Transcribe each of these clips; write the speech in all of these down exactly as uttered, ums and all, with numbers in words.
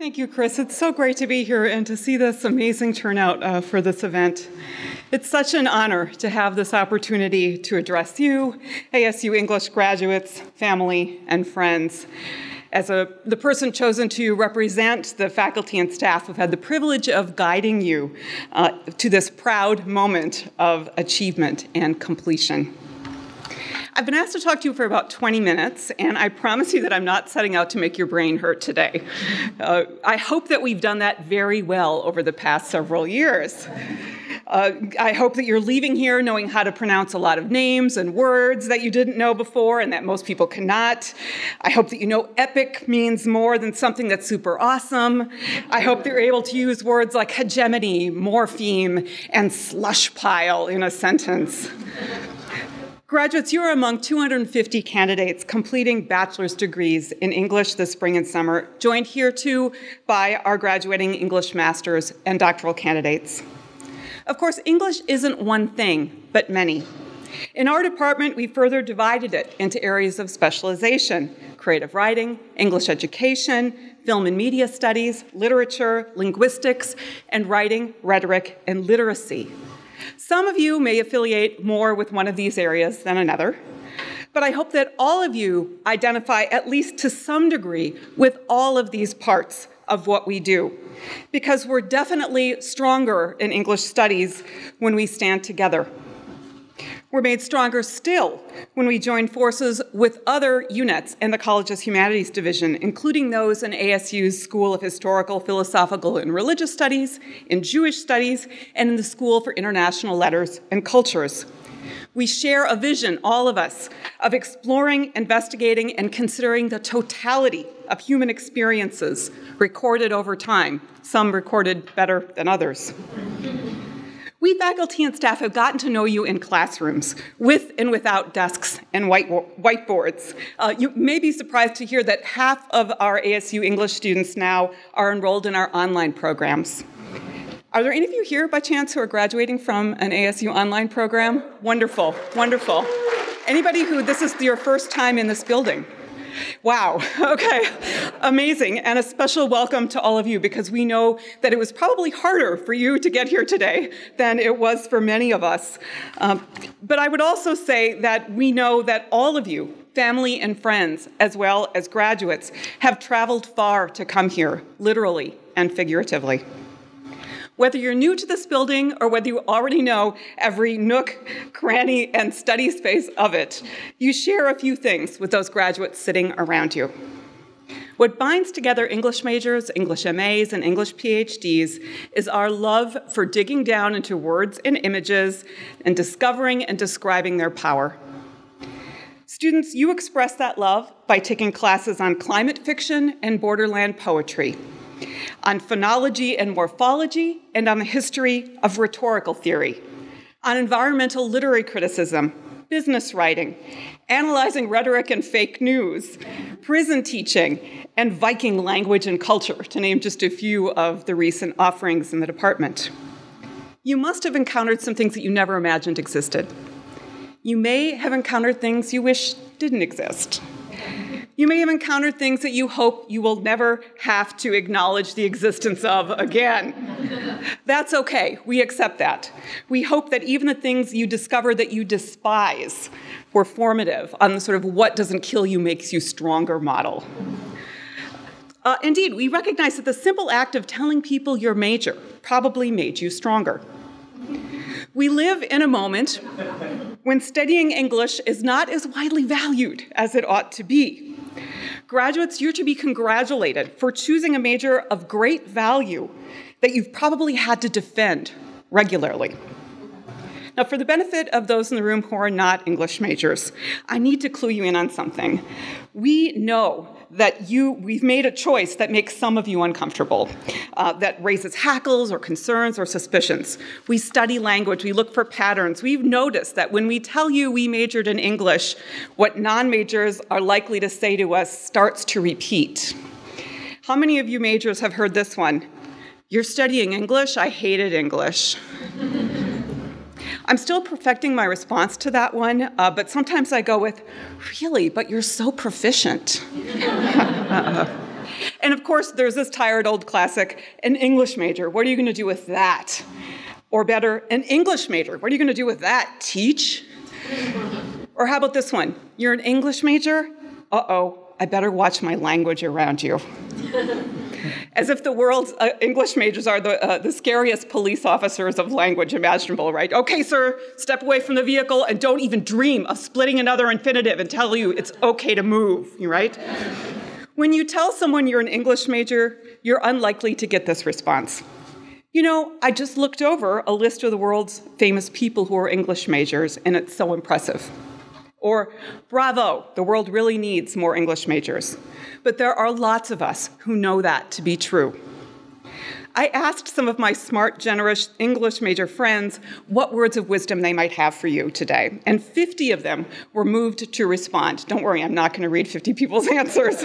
Thank you, Chris. It's so great to be here and to see this amazing turnout uh, for this event. It's such an honor to have this opportunity to address you, A S U English graduates, family, and friends. As a, the person chosen to represent the faculty and staff who've had the privilege of guiding you uh, to this proud moment of achievement and completion. I've been asked to talk to you for about twenty minutes, and I promise you that I'm not setting out to make your brain hurt today. Uh, I hope that we've done that very well over the past several years. Uh, I hope that you're leaving here knowing how to pronounce a lot of names and words that you didn't know before and that most people cannot. I hope that you know epic means more than something that's super awesome. I hope that you're able to use words like hegemony, morpheme, and slush pile in a sentence. Graduates, you are among two hundred fifty candidates completing bachelor's degrees in English this spring and summer, joined here too by our graduating English masters and doctoral candidates. Of course, English isn't one thing, but many. In our department, we further divided it into areas of specialization: creative writing, English education, film and media studies, literature, linguistics, and writing, rhetoric, and literacy. Some of you may affiliate more with one of these areas than another, but I hope that all of you identify at least to some degree with all of these parts of what we do, because we're definitely stronger in English studies when we stand together. We're made stronger still when we join forces with other units in the college's humanities division, including those in A S U's School of Historical, Philosophical, and Religious Studies, in Jewish Studies, and in the School for International Letters and Cultures. We share a vision, all of us, of exploring, investigating, and considering the totality of human experiences recorded over time, some recorded better than others. We faculty and staff have gotten to know you in classrooms, with and without desks and white whiteboards. Uh, you may be surprised to hear that half of our A S U English students now are enrolled in our online programs. Are there any of you here by chance who are graduating from an A S U online program? Wonderful, wonderful. Anybody who this is your first time in this building? Wow, okay, amazing, and a special welcome to all of you, because we know that it was probably harder for you to get here today than it was for many of us. Um, but I would also say that we know that all of you, family and friends, as well as graduates, have traveled far to come here, literally and figuratively. Whether you're new to this building or whether you already know every nook, cranny, and study space of it, you share a few things with those graduates sitting around you. What binds together English majors, English M As, and English P H Ds is our love for digging down into words and images and discovering and describing their power. Students, you express that love by taking classes on climate fiction and borderland poetry, on phonology and morphology, and on the history of rhetorical theory, on environmental literary criticism, business writing, analyzing rhetoric and fake news, prison teaching, and Viking language and culture, to name just a few of the recent offerings in the department. You must have encountered some things that you never imagined existed. You may have encountered things you wish didn't exist. You may have encountered things that you hope you will never have to acknowledge the existence of again. That's okay, we accept that. We hope that even the things you discover that you despise were formative on the sort of what doesn't kill you makes you stronger model. Uh, indeed, we recognize that the simple act of telling people your major probably made you stronger. We live in a moment when studying English is not as widely valued as it ought to be. Graduates, you're to be congratulated for choosing a major of great value that you've probably had to defend regularly. Now, for the benefit of those in the room who are not English majors, I need to clue you in on something. We know that you, we've made a choice that makes some of you uncomfortable, uh, that raises hackles or concerns or suspicions. We study language, we look for patterns. We've noticed that when we tell you we majored in English, what non-majors are likely to say to us starts to repeat. How many of you majors have heard this one? You're studying English? I hated English. I'm still perfecting my response to that one, uh, but sometimes I go with, really, but you're so proficient. uh-uh. And of course, there's this tired old classic, an English major. What are you going to do with that? Or better, an English major. What are you going to do with that? Teach? Or how about this one? You're an English major? Uh-oh, I better watch my language around you. As if the world's uh, English majors are the, uh, the scariest police officers of language imaginable, right? Okay, sir, step away from the vehicle and don't even dream of splitting another infinitive and tell you it's okay to move, right? When you tell someone you're an English major, you're unlikely to get this response. You know, I just looked over a list of the world's famous people who are English majors, and it's so impressive. Or, bravo, the world really needs more English majors. But there are lots of us who know that to be true. I asked some of my smart, generous English major friends what words of wisdom they might have for you today. And fifty of them were moved to respond. Don't worry, I'm not going to read fifty people's answers.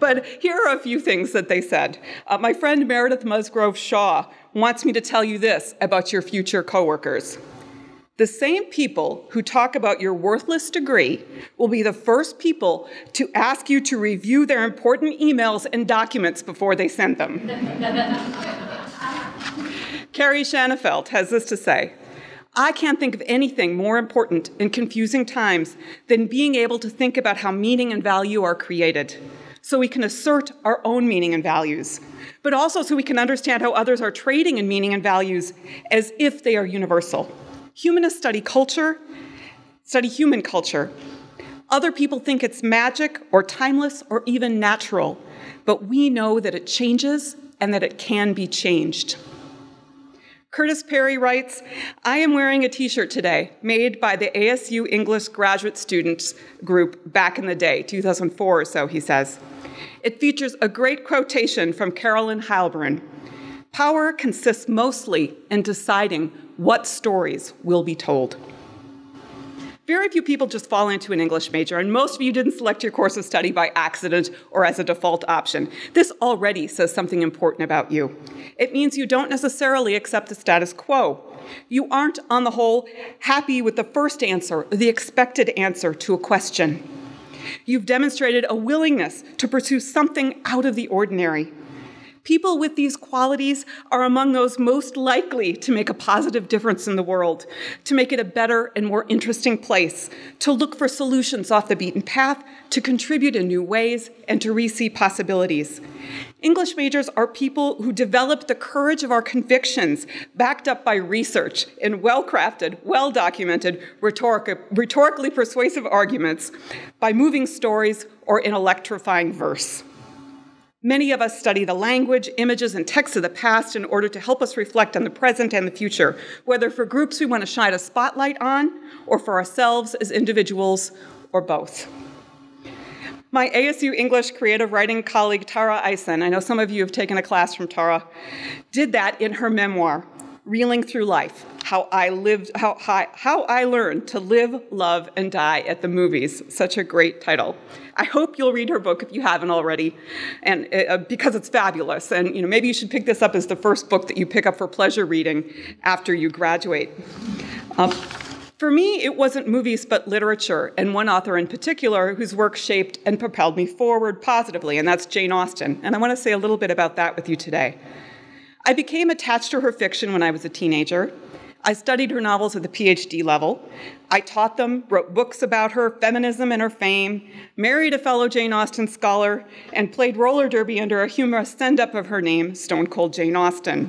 But here are a few things that they said. Uh, my friend Meredith Musgrove Shaw wants me to tell you this about your future coworkers. The same people who talk about your worthless degree will be the first people to ask you to review their important emails and documents before they send them. Carrie Shanafelt has this to say, I can't think of anything more important in confusing times than being able to think about how meaning and value are created, so we can assert our own meaning and values, but also so we can understand how others are trading in meaning and values as if they are universal. Humanists study culture, study human culture. Other people think it's magic or timeless or even natural, but we know that it changes and that it can be changed. Curtis Perry writes, I am wearing a t-shirt today made by the A S U English graduate students group back in the day, two thousand four or so, he says. It features a great quotation from Carolyn Heilbrun. Power consists mostly in deciding what stories will be told. Very few people just fall into an English major, and most of you didn't select your course of study by accident or as a default option. This already says something important about you. It means you don't necessarily accept the status quo. You aren't, on the whole, happy with the first answer, or the expected answer to a question. You've demonstrated a willingness to pursue something out of the ordinary. People with these qualities are among those most likely to make a positive difference in the world, to make it a better and more interesting place, to look for solutions off the beaten path, to contribute in new ways, and to re-see possibilities. English majors are people who develop the courage of our convictions, backed up by research in well-crafted, well-documented, rhetoric rhetorically persuasive arguments, by moving stories or in electrifying verse. Many of us study the language, images, and texts of the past in order to help us reflect on the present and the future, whether for groups we want to shine a spotlight on, or for ourselves as individuals, or both. My A S U English creative writing colleague, Tara Ison, I know some of you have taken a class from Tara, did that in her memoir, Reeling Through Life, How I Lived, How, How, How I Learned to Live, Love, and Die at the Movies. Such a great title. I hope you'll read her book if you haven't already, and uh, because it's fabulous. And you know, maybe you should pick this up as the first book that you pick up for pleasure reading after you graduate. Um, For me, it wasn't movies, but literature, and one author in particular whose work shaped and propelled me forward positively, and that's Jane Austen. And I want to say a little bit about that with you today. I became attached to her fiction when I was a teenager. I studied her novels at the P H D level. I taught them, wrote books about her, feminism and her fame, married a fellow Jane Austen scholar, and played roller derby under a humorous send-up of her name, Stone Cold Jane Austen.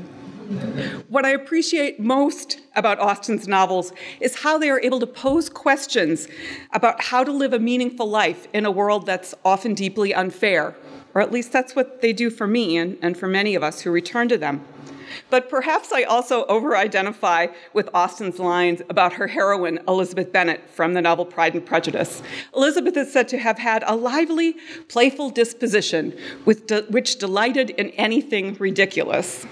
What I appreciate most about Austen's novels is how they are able to pose questions about how to live a meaningful life in a world that's often deeply unfair, or at least that's what they do for me and, and for many of us who return to them. But perhaps I also over-identify with Austen's lines about her heroine, Elizabeth Bennet, from the novel Pride and Prejudice. Elizabeth is said to have had a lively, playful disposition with de- which delighted in anything ridiculous.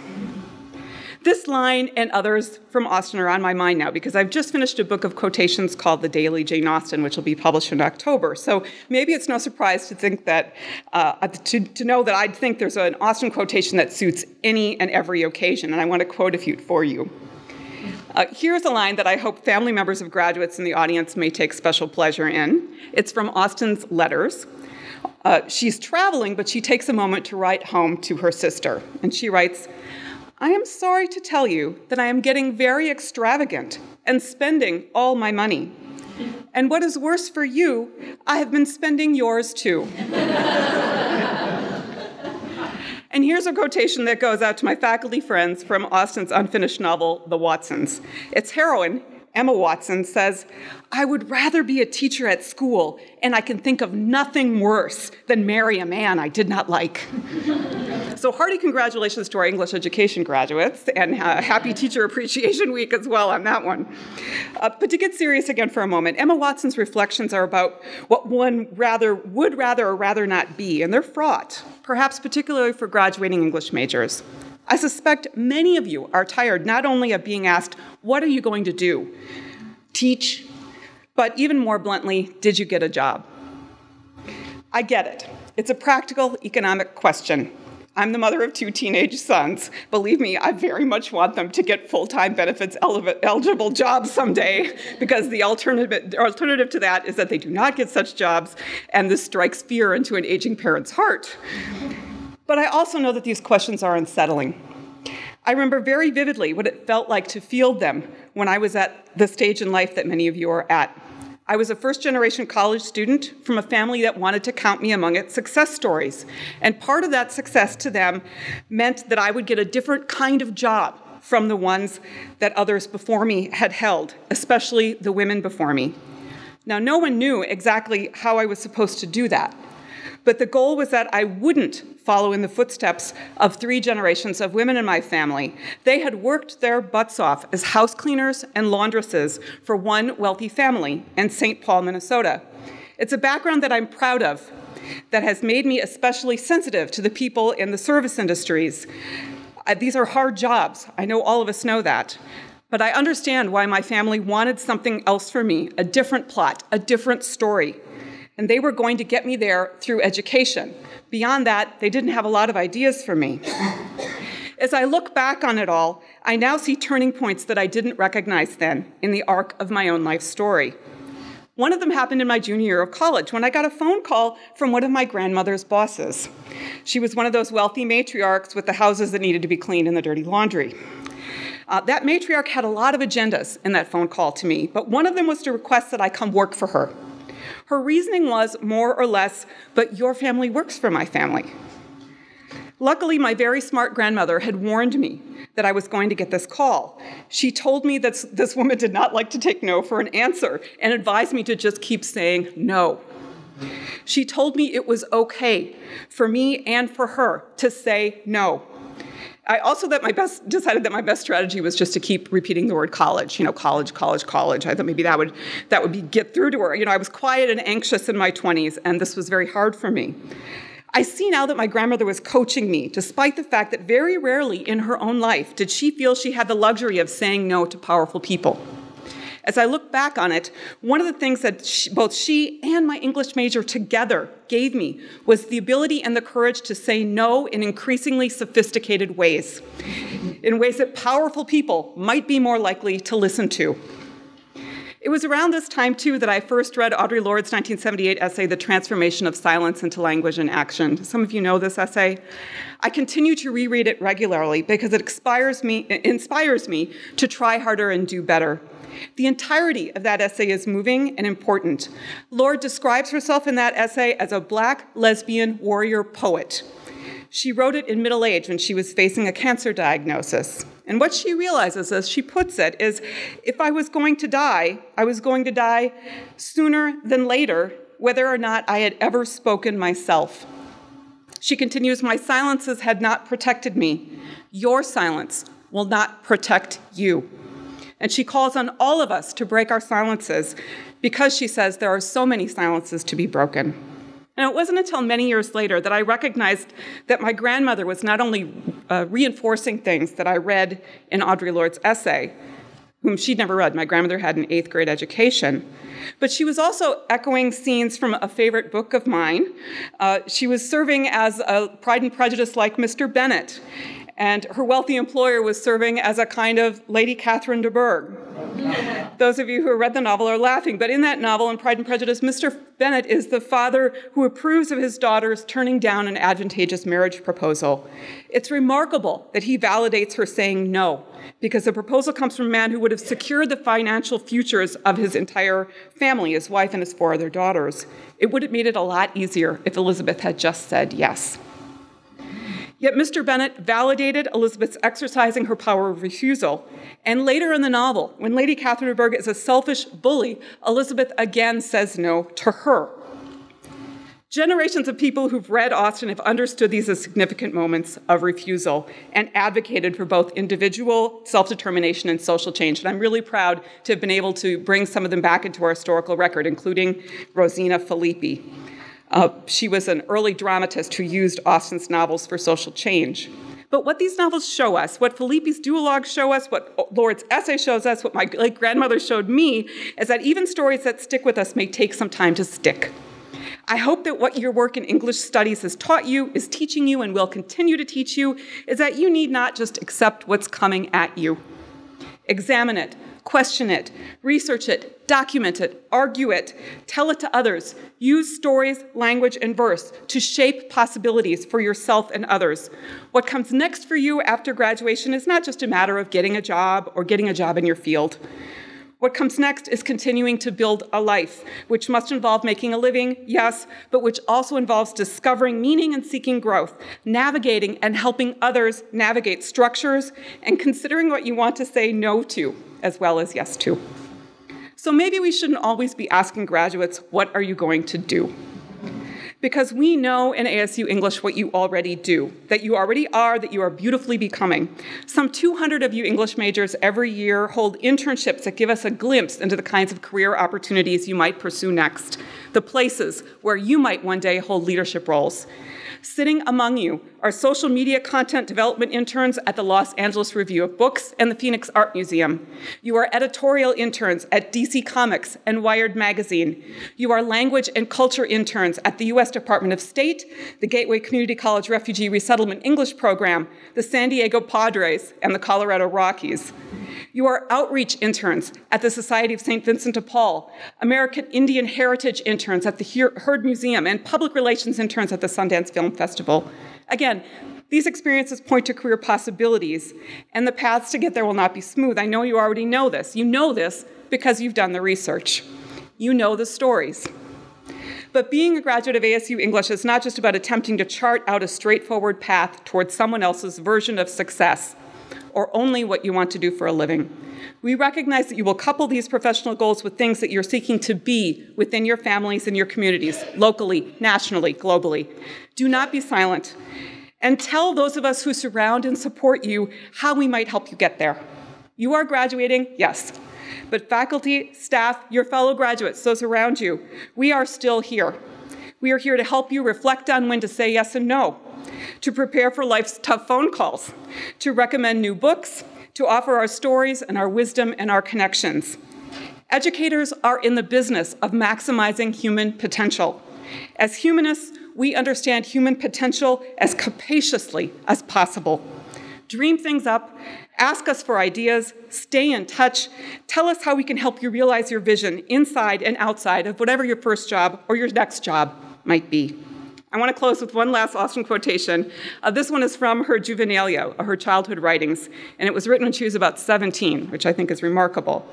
This line and others from Austen are on my mind now because I've just finished a book of quotations called The Daily Jane Austen, which will be published in October. So maybe it's no surprise to think that, uh, to, to know that I'd think there's an Austen quotation that suits any and every occasion, and I want to quote a few for you. Uh, here's a line that I hope family members of graduates in the audience may take special pleasure in. It's from Austen's Letters. Uh, she's traveling, but she takes a moment to write home to her sister. And she writes, "I am sorry to tell you that I am getting very extravagant and spending all my money. And what is worse for you, I have been spending yours too." And here's a quotation that goes out to my faculty friends from Austen's unfinished novel, The Watsons. Its heroine, Emma Watson, says, "I would rather be a teacher at school, and I can think of nothing worse than marry a man I did not like." So hearty congratulations to our English education graduates, and uh, happy Teacher Appreciation Week as well on that one. Uh, but to get serious again for a moment, Emma Watson's reflections are about what one rather would rather or rather not be, and they're fraught, perhaps particularly for graduating English majors. I suspect many of you are tired not only of being asked, what are you going to do? Teach? But even more bluntly, did you get a job? I get it. It's a practical economic question. I'm the mother of two teenage sons. Believe me, I very much want them to get full-time benefits eligible jobs someday, because the alternative, alternative to that is that they do not get such jobs, and this strikes fear into an aging parent's heart. But I also know that these questions are unsettling. I remember very vividly what it felt like to field them when I was at the stage in life that many of you are at. I was a first-generation college student from a family that wanted to count me among its success stories. And part of that success to them meant that I would get a different kind of job from the ones that others before me had held, especially the women before me. Now, no one knew exactly how I was supposed to do that, but the goal was that I wouldn't follow in the footsteps of three generations of women in my family. They had worked their butts off as house cleaners and laundresses for one wealthy family in Saint Paul, Minnesota. It's a background that I'm proud of, that has made me especially sensitive to the people in the service industries. These are hard jobs. I know all of us know that. But I understand why my family wanted something else for me, a different plot, a different story. And they were going to get me there through education. Beyond that, they didn't have a lot of ideas for me. As I look back on it all, I now see turning points that I didn't recognize then in the arc of my own life story. One of them happened in my junior year of college when I got a phone call from one of my grandmother's bosses. She was one of those wealthy matriarchs with the houses that needed to be cleaned and the dirty laundry. Uh, that matriarch had a lot of agendas in that phone call to me, but one of them was to request that I come work for her. Her reasoning was, more or less, but your family works for my family. Luckily, my very smart grandmother had warned me that I was going to get this call. She told me that this woman did not like to take no for an answer and advised me to just keep saying no. She told me it was okay for me and for her to say no. I also that my best, decided that my best strategy was just to keep repeating the word college, you know, college, college, college. I thought maybe that would, that would be get through to her. You know, I was quiet and anxious in my twenties, and this was very hard for me. I see now that my grandmother was coaching me, despite the fact that very rarely in her own life did she feel she had the luxury of saying no to powerful people. As I look back on it, one of the things that she, both she and my English major together gave me was the ability and the courage to say no in increasingly sophisticated ways, in ways that powerful people might be more likely to listen to. It was around this time, too, that I first read Audre Lorde's nineteen seventy-eight essay, The Transformation of Silence into Language into Action. Some of you know this essay. I continue to reread it regularly because it inspires me, inspires me to try harder and do better. The entirety of that essay is moving and important. Lorde describes herself in that essay as a black lesbian warrior poet. She wrote it in middle age when she was facing a cancer diagnosis. And what she realizes, as she puts it, is if I was going to die, I was going to die sooner than later, whether or not I had ever spoken myself. She continues, my silences had not protected me. Your silence will not protect you. And she calls on all of us to break our silences because, she says, there are so many silences to be broken. And it wasn't until many years later that I recognized that my grandmother was not only uh, reinforcing things that I read in Audre Lorde's essay, whom she'd never read. My grandmother had an eighth grade education. But she was also echoing scenes from a favorite book of mine. Uh, she was serving as a Pride and Prejudice like Mister Bennet, and her wealthy employer was serving as a kind of Lady Catherine de Bourgh. Those of you who have read the novel are laughing, but in that novel, in Pride and Prejudice, Mister Bennet is the father who approves of his daughter's turning down an advantageous marriage proposal. It's remarkable that he validates her saying no, because the proposal comes from a man who would have secured the financial futures of his entire family, his wife and his four other daughters. It would have made it a lot easier if Elizabeth had just said yes. Yet Mister Bennet validated Elizabeth's exercising her power of refusal. And later in the novel, when Lady Catherine de Bourgh is a selfish bully, Elizabeth again says no to her. Generations of people who've read Austen have understood these as significant moments of refusal and advocated for both individual self-determination and social change. And I'm really proud to have been able to bring some of them back into our historical record, including Rosina Filippi. Uh, she was an early dramatist who used Austen's novels for social change. But what these novels show us, what Filippi's duologues show us, what Lord's essay shows us, what my late grandmother showed me, is that even stories that stick with us may take some time to stick. I hope that what your work in English studies has taught you, is teaching you, and will continue to teach you, is that you need not just accept what's coming at you. Examine it. Question it, research it, document it, argue it, tell it to others. Use stories, language, and verse to shape possibilities for yourself and others. What comes next for you after graduation is not just a matter of getting a job or getting a job in your field. What comes next is continuing to build a life, which must involve making a living, yes, but which also involves discovering meaning and seeking growth, navigating and helping others navigate structures, and considering what you want to say no to, as well as yes to. So maybe we shouldn't always be asking graduates, what are you going to do? Because we know in A S U English what you already do, that you already are, that you are beautifully becoming. Some two hundred of you English majors every year hold internships that give us a glimpse into the kinds of career opportunities you might pursue next, the places where you might one day hold leadership roles. Sitting among you are social media content development interns at the Los Angeles Review of Books and the Phoenix Art Museum. You are editorial interns at D C Comics and Wired Magazine. You are language and culture interns at the U S Department of State, the Gateway Community College Refugee Resettlement English Program, the San Diego Padres, and the Colorado Rockies. You are outreach interns at the Society of Saint Vincent de Paul, American Indian Heritage interns at the Heard Museum, and public relations interns at the Sundance Film Festival. Again, these experiences point to career possibilities, and the paths to get there will not be smooth. I know you already know this. You know this because you've done the research. You know the stories. But being a graduate of A S U English is not just about attempting to chart out a straightforward path towards someone else's version of success, or only what you want to do for a living. We recognize that you will couple these professional goals with things that you're seeking to be within your families and your communities, locally, nationally, globally. Do not be silent, and tell those of us who surround and support you how we might help you get there. You are graduating, yes, but faculty, staff, your fellow graduates, those around you, we are still here. We are here to help you reflect on when to say yes and no, to prepare for life's tough phone calls, to recommend new books, to offer our stories and our wisdom and our connections. Educators are in the business of maximizing human potential. As humanists, we understand human potential as capaciously as possible. Dream things up, ask us for ideas, stay in touch, tell us how we can help you realize your vision inside and outside of whatever your first job or your next job might be. I want to close with one last Austen quotation. Uh, this one is from her Juvenilia, her childhood writings, and it was written when she was about seventeen, which I think is remarkable.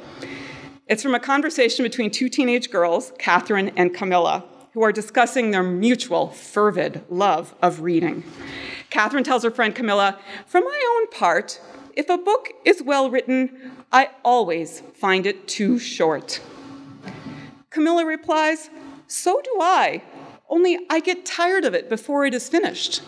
It's from a conversation between two teenage girls, Catherine and Camilla, who are discussing their mutual fervid love of reading. Catherine tells her friend Camilla, "For my own part, if a book is well written, I always find it too short." Camilla replies, "So do I. Only I get tired of it before it is finished."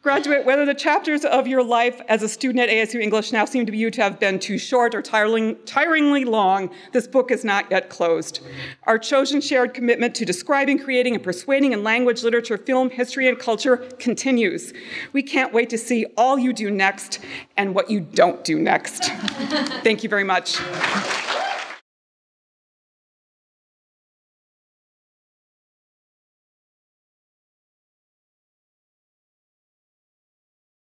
Graduate, whether the chapters of your life as a student at A S U English now seem to you to have been too short or tiring, tiringly long, this book is not yet closed. Our chosen shared commitment to describing, creating, and persuading in language, literature, film, history, and culture continues. We can't wait to see all you do next and what you don't do next. Thank you very much.